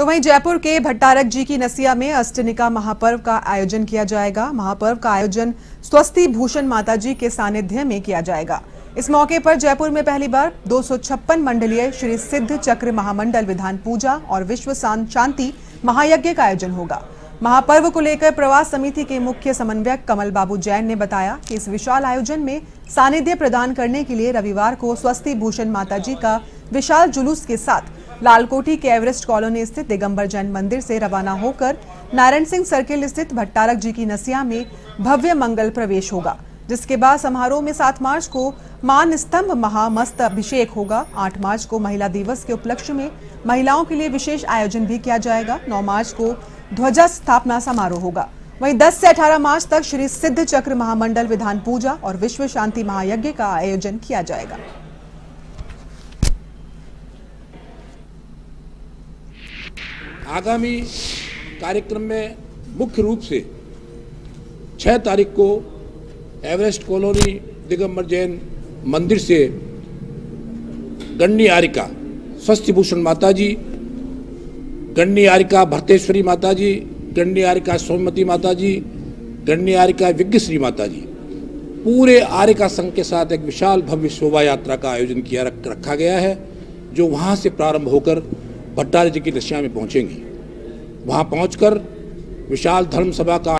तो वहीं जयपुर के भट्टारक जी की नसियां में अष्टनिका महापर्व का आयोजन किया जाएगा। महापर्व का आयोजन स्वस्ति भूषण माता जी के सानिध्य में किया जाएगा। इस मौके पर जयपुर में पहली बार 256 मंडलीय श्री सिद्ध चक्र महामंडल विधान पूजा और विश्व शांति महायज्ञ का आयोजन होगा। महापर्व को लेकर प्रवास समिति के मुख्य समन्वयक कमल बाबू जैन ने बताया कि इस विशाल आयोजन में सानिध्य प्रदान करने के लिए रविवार को स्वस्ति भूषण माता जी का विशाल जुलूस के साथ लालकोटी के एवरेस्ट कॉलोनी स्थित दिगंबर जैन मंदिर से रवाना होकर नारायण सिंह सर्किल स्थित भट्टारक जी की नसियां में भव्य मंगल प्रवेश होगा, जिसके बाद समारोह में 7 मार्च को मान स्तंभ महामस्त अभिषेक होगा। 8 मार्च को महिला दिवस के उपलक्ष्य में महिलाओं के लिए विशेष आयोजन भी किया जाएगा। 9 मार्च को ध्वजा स्थापना समारोह होगा। वहीं 10 से 18 मार्च तक श्री सिद्ध चक्र महामंडल विधान पूजा और विश्व शांति महायज्ञ का आयोजन किया जाएगा। आगामी कार्यक्रम में मुख्य रूप से 6 तारीख को एवरेस्ट कॉलोनी दिगंबर जैन मंदिर से गण्ड्यारिका स्वस्थिभूषण माता जी, गण्यारिका भरतेश्वरी माता जी, गण्यारिका सोमवती माता जी, गण्यारिका विज्ञश्री माता जी, पूरे आरिका संघ के साथ एक विशाल भव्य शोभा यात्रा का आयोजन किया रखा गया है, जो वहाँ से प्रारंभ होकर भट्टारक जी की नसियां में पहुँचेंगी। वहाँ पहुँच कर विशाल धर्म सभा का